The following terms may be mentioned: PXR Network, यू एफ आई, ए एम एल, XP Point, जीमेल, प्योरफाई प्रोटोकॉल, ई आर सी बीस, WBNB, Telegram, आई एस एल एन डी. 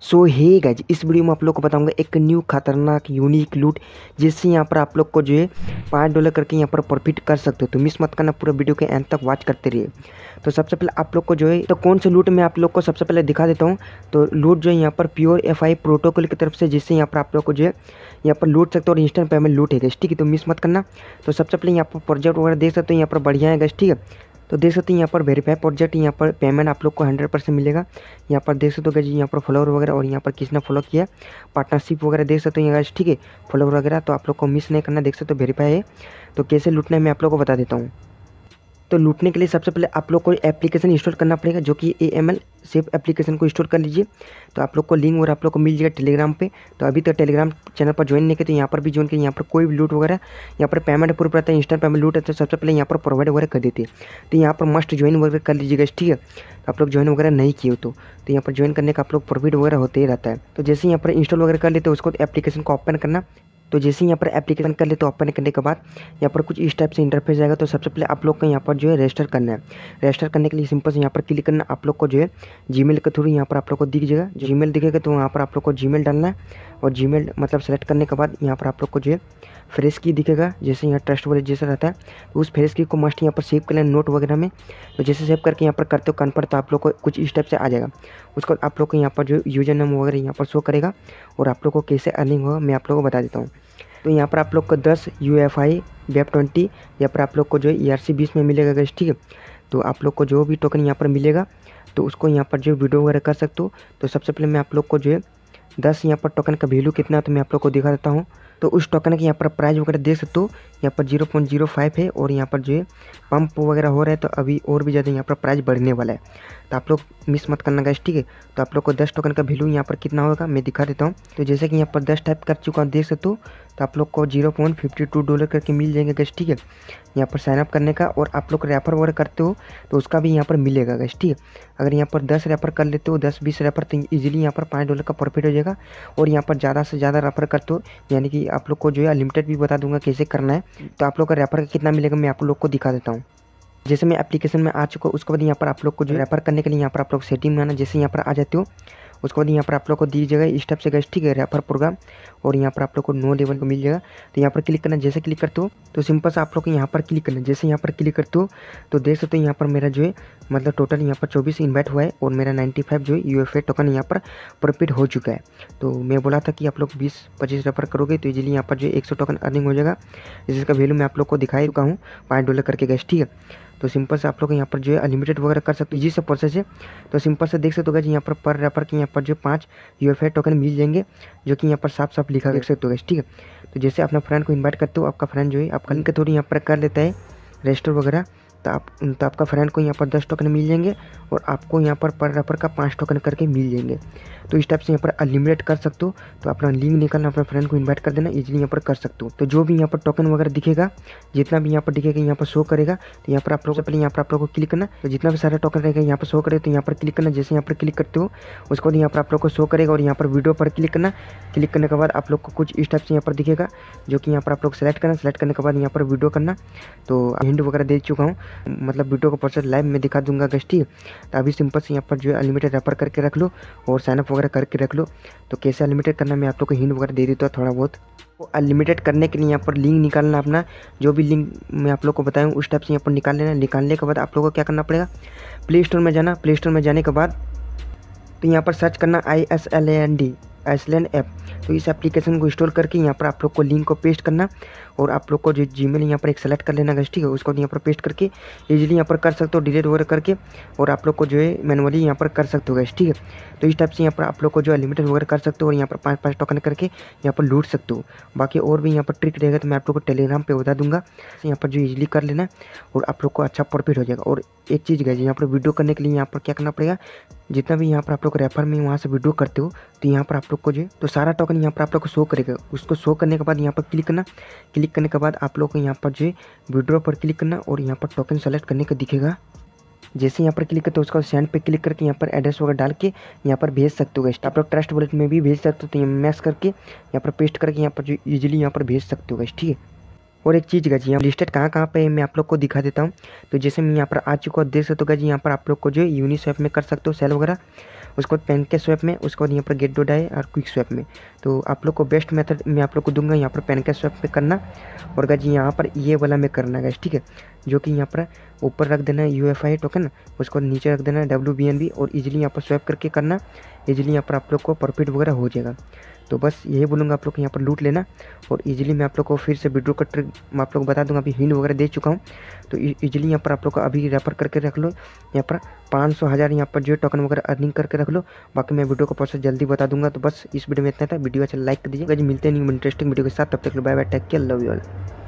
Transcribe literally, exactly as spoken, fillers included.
सो hey guys, इस video में आप लोग को बताऊंगा एक न्यू खतरनाक यूनिक लूट जिससे यहाँ पर आप लोग को जो है पाँच डॉलर करके यहाँ पर प्रॉफिट कर सकते हो। तो मिस मत करना, पूरा वीडियो के एंड तक वॉच करते रहिए। तो सबसे पहले आप लोग को जो है तो कौन से लूट मैं आप लोग को सबसे पहले दिखा देता हूँ। तो लूट जो है यहाँ पर प्योरफाई प्रोटोकॉल की तरफ से, जिससे यहाँ पर आप लोग को जो है यहाँ पर लूट सकते हो और इंस्टेंट पेमेंट लूट है, ठीक है। तो मिस मत करना। तो सबसे पहले यहाँ पर प्रोजेक्ट वगैरह देख सकते हो, यहाँ पर बढ़िया है, ठीक है। तो देख सकते हैं यहाँ पर वेरीफाई प्रोजेक्ट, यहाँ पर पेमेंट आप लोग को हंड्रेड परसेंट मिलेगा। यहाँ पर देख सकते हो गाइस, यहाँ पर फॉलोअर वगैरह और यहाँ पर किसने फॉलो किया, पार्टनरशिप वगैरह देख सकते हो गाइस, ठीक है, फॉलोअर वगैरह। तो आप लोग को मिस नहीं करना, देख सकते हो वेरीफाई है। तो कैसे लूटना है मैं आप लोग को बता देता हूँ। तो लूटने के लिए सबसे पहले आप लोग को एप्लीकेशन इंस्टॉल करना पड़ेगा, जो कि ए एम एल safe application को इंस्टॉल कर लीजिए। तो आप लोग को लिंक और आप लोग को मिल जाएगा टेलीग्राम पे। तो अभी तो टेलीग्राम चैनल पर ज्वाइन नहीं किया तो यहाँ पर भी ज्वाइन करिए। यहाँ पर कोई भी लूट वगैरह, यहाँ पर पेमेंट पूरा पड़ता है, इंस्टेंट पेमेंट लूट है, तो सबसे पहले यहाँ पर प्रोवाइड वगैरह कर देती है। तो यहाँ पर मस्ट ज्वाइन वगैरह कर लीजिएगा, ठीक है। तो आप लोग ज्वाइन वगैरह नहीं किए तो तो यहाँ पर ज्वाइन करने का आप लोग प्रॉफिट वगैरह होते ही रहता है। तो जैसे यहाँ पर इंस्टॉल वगैरह कर लेते हैं, उसको एप्लीकेशन को ओपन करना। तो जैसे ही यहाँ पर एप्लीकेशन कर ले, तो ओपन करने के बाद यहाँ पर कुछ इस टाइप से इंटरफेस आएगा। तो सबसे पहले आप लोग को यहाँ पर जो है रजिस्टर करना है। रजिस्टर करने के लिए सिंपल से यहाँ पर क्लिक करना, आप लोग को जो है जीमेल के थ्रू यहाँ पर आप लोग को दिख जाएगा। जीमेल दिखेगा तो यहाँ पर आप लोग को जीमेल डालना है, और जीमेल मतलब सेलेक्ट करने के बाद यहाँ पर आप लोग को जो है फ्रेश की दिखेगा, जैसे यहाँ ट्रस्ट वॉलेट जैसा रहता है। तो उस फ्रेश की को मस्ट यहाँ पर सेव कर लेना नोट वगैरह में। तो जैसे सेव करके यहाँ पर करते हो कन्फर्म, तो आप लोग को कुछ इस टाइप से आ जाएगा। उसको आप लोग को यहाँ पर जो यूजर नेम वगैरह यहाँ पर शो करेगा, और आप लोग को कैसे अर्निंग होगा मैं आप लोग को बता देता हूँ। तो यहाँ पर आप लोग को दस यू एफ आई web twenty यहाँ पर आप लोग को जो ई आर सी बीस में मिलेगा गाइस, ठीक है। तो आप लोग को जो भी टोकन यहाँ पर मिलेगा तो उसको यहाँ पर जो वीडियो वगैरह कर सकते हो। तो सबसे पहले मैं आप लोग को जो है दस यहाँ पर टोकन का वैल्यू कितना है तो मैं आप लोग को दिखा देता हूँ। तो उस टोकन के यहाँ पर प्राइस वगैरह देख सकते हो, यहाँ पर जीरो पॉइंट जीरो फाइव है, और यहाँ पर जो है पंप वगैरह हो रहा है, तो अभी और भी ज़्यादा यहाँ पर प्राइस बढ़ने वाला है। तो आप लोग मिस मत करना गाइस, ठीक है। तो आप लोग को दस टोकन का वैल्यू यहाँ पर कितना होगा मैं दिखा देता हूँ। तो जैसे कि यहाँ पर दस टाइप कर चुका हूँ, देख सकते हो। तो आप लोग को zero point fifty two dollar करके मिल जाएंगे गाइस, ठीक है, यहाँ पर साइनअप करने का। और आप लोग रेफर वगैरह करते हो तो उसका भी यहाँ पर मिलेगा गाइस, ठीक है। अगर यहाँ पर दस रेफर कर लेते हो, दस बीस रेफर, तो ईजिली यहाँ पर पाँच डॉलर का प्रॉफिट हो जाएगा। और यहाँ पर ज़्यादा से ज़्यादा रेफर करते हो, यानी कि आप लोग को जो है लिमिटेड भी बता दूंगा कैसे करना है। तो आप लोग का रेफर कितना मिलेगा मैं आप लोग को दिखा देता हूँ। जैसे मैं एप्लीकेशन में आ चुका हूँ, उसके बाद यहाँ पर आप लोग को जो रेफर करने के लिए यहाँ पर आप लोग सेटिंग में आना। जैसे यहाँ पर आ जाते हो, उसके बाद यहाँ पर आप लोग को दी जाएगा इस टाइप से गाइस, ठीक है, रेफर प्रोग्राम। और यहाँ पर आप लोग को नो लेवल को मिल जाएगा, तो यहाँ पर क्लिक करना। जैसे क्लिक करते हो तो सिंपल से आप लोग यहाँ पर क्लिक करना। जैसे यहाँ पर क्लिक करते हो तो देख सकते हो यहाँ पर मेरा जो है मतलब टोटल यहाँ पर चौबीस इन्वाइट हुआ है, और मेरा नाइन्टी फाइव जो है यू एफ आई टोकन यहाँ पर प्रॉफिट हो चुका है। तो मैं बोला था कि आप लोग बीस पच्चीस रेफर करोगे तो इजीली यहाँ पर जो है एक सौ टोकन अर्निंग हो जाएगा, जिसका वैल्यू मैं आप लोग को दिखाई चुका हूँ पाँच डॉलर करके गाइस, ठीक है। तो सिंपल से आप लोग यहाँ पर जो है अनलिमिटेड वगैरह कर सकते हो, जिससे प्रोसेस है। तो सिंपल से देख सकते हो गाइस, यहाँ पर पर रेफर के यहाँ पर जो पाँच यू एफ आई टोकन मिल जाएंगे, जो कि यहाँ पर साफ साफ लिखा देख सकते हो गाइस, ठीक है। तो जैसे अपना फ्रेंड को इन्वाइट करते हो, आपका फ्रेंड जो है आपका लिंक थोड़ी यहाँ पर कर लेता है रजिस्टर वगैरह, तो आप तो आपका फ्रेंड को यहाँ पर दस टोकन मिल जाएंगे, और आपको यहाँ पर पर रेफर का पाँच टोकन करके मिल जाएंगे। तो इस टाइप से यहाँ पर अनलिमिटेड कर सकते हो। तो अपना लिंक निकालना, अपने फ्रेंड को इनवाइट कर देना, इजीली यहाँ पर कर सकते हो। तो जो भी यहाँ पर टोकन वगैरह दिखेगा, जितना भी यहाँ पर दिखेगा यहाँ पर शो करेगा। तो यहाँ पर आप लोग से पहले यहाँ पर आप लोग को क्लिक करना। तो जितना भी सारा टोकन रहेगा यहाँ पर शो करेगा, तो यहाँ पर क्लिक करना। जैसे यहाँ पर क्लिक करते हो उसके बाद यहाँ पर आप लोग को शो करेगा, और यहाँ पर वीडियो पर क्लिक करना। क्लिक करने के बाद आप लोग को कुछ इस टाइप से यहाँ पर दिखेगा, जो कि यहाँ पर आप लोग सेलेक्ट करना। सेलेक्ट करने के बाद यहाँ पर वीडियो करना। तो हिंट वगैरह दे चुका हूँ, मतलब वीडियो का प्रोसेस लाइव में दिखा दूंगा गाइस, ठीक है। तो अभी सिंपल से यहाँ पर जो है अनलिमिटेड रेफर करके रख लो, और साइनअप वगैरह करके रख लो। तो कैसे अनलिमिटेड करना मैं आप लोग को हिंट वगैरह दे देता हूँ थोड़ा बहुत। तो अनलिमिटेड करने के लिए यहाँ पर लिंक निकालना, अपना जो भी लिंक मैं आप लोग को बताया हूँ उस टाइप से यहाँ पर निकाल लेना। निकालने के बाद आप लोग को क्या करना पड़ेगा, प्ले स्टोर में जाना। प्ले स्टोर में जाने के बाद तो यहाँ पर सर्च करना आई एस एल एन डी Iceland app. तो इस एप्लीकेशन को इंस्टॉल करके यहाँ पर आप लोग को लिंक को पेस्ट करना, और आप लोग को जो जीमेल यहाँ पर एक सेलेक्ट कर लेना गाइस, ठीक है। उसको यहाँ पर पेस्ट करके इजीली यहाँ पर कर सकते हो, डिलीट वगैरह करके, और आप लोग को जो है मैनुअली यहाँ पर कर सकते हो गाइस, ठीक है। तो इस टाइप से यहाँ पर आप लोग को जो है लिमिटेड वगैरह कर सकते हो, और यहाँ पर पाँच पाँच टोकन करके यहाँ पर लूट सकते हो। बाकी और भी यहाँ पर ट्रिक रहेगा तो मैं आप लोग को टेलीग्राम पर बता दूंगा, यहाँ पर जो ईजिली कर लेना, और आप लोग को अच्छा प्रॉफिट हो जाएगा। और एक चीज़ गाइस, यहाँ पर वीडियो करने के लिए यहाँ पर क्या करना पड़ेगा, जितना भी यहाँ पर आप लोग रेफर में वहाँ से वीडियो करते हो तो यहाँ पर आप लोग को जो तो सारा टोकन यहाँ पर आप लोग को शो करेगा। उसको शो करने के बाद यहाँ पर क्लिक करना। क्लिक करने के बाद आप लोग को यहाँ पर जो वीडियो पर क्लिक करना, और यहाँ पर टोकन सेलेक्ट करने का दिखेगा। जैसे यहाँ पर क्लिक करते हो उसका सेंड पे क्लिक करके यहाँ पर एड्रेस वगैरह डाल के यहाँ पर भेज सकते हो गाइस। आप लोग ट्रस्ट वॉलेट में भी भेज सकते हो, तो मैश करके यहाँ पर पेस्ट करके यहाँ पर जो ईजिली यहाँ पर भेज सकते हो गाइस, ठीक है। और एक चीज़ गाइस, यहाँ लिस्टेड कहाँ कहाँ पे मैं आप लोग को दिखा देता हूँ। तो जैसे मैं यहाँ पर आ चुका हूँ, देख सकते हो गाइस, यहाँ पर आप लोग को जो है यूनिसेफ में कर सकते हो सेल वगैरह, उसके बाद पैनकेक स्वैप में, उसके बाद यहाँ पर गेट डोडा है और क्विक स्वैप में। तो आप लोग को बेस्ट मेथड मैं आप लोग को दूंगा यहाँ पर पैनकेक स्वैप में करना, और गाइस यहाँ पर ये वाला में करना गाइस, ठीक है, जो कि यहाँ पर ऊपर रख देना यू एफ आई टोकन, उसको नीचे रख देना डब्ल्यू बी एन बी, और इजीली यहाँ पर स्वैप करके करना, इजीली यहाँ पर आप लोग को प्रॉफिट वगैरह हो जाएगा। तो बस यही बोलूँगा आप लोग को यहाँ पर लूट लेना, और इजीली मैं आप लोग को फिर से वीडियो का ट्रिक मैं आप लोग को बता दूँगा, अभी हिंट वगैरह दे चुका हूँ। तो इजीली यहाँ पर आप लोग को अभी रेफर करके रख लो, यहाँ पर पाँच सौ हज़ार यहाँ पर जो टोकन वगैरह अर्निंग करके रख लो, बाकी मैं वीडियो का प्रोसेस जल्दी बता दूँगा। तो बस इस वीडियो में इतना था, वीडियो अच्छा लाइक कर दीजिएगा, मिलते हैं न्यू इंटरेस्टिंग वीडियो के साथ, तब तक bye bye, take care, love you all.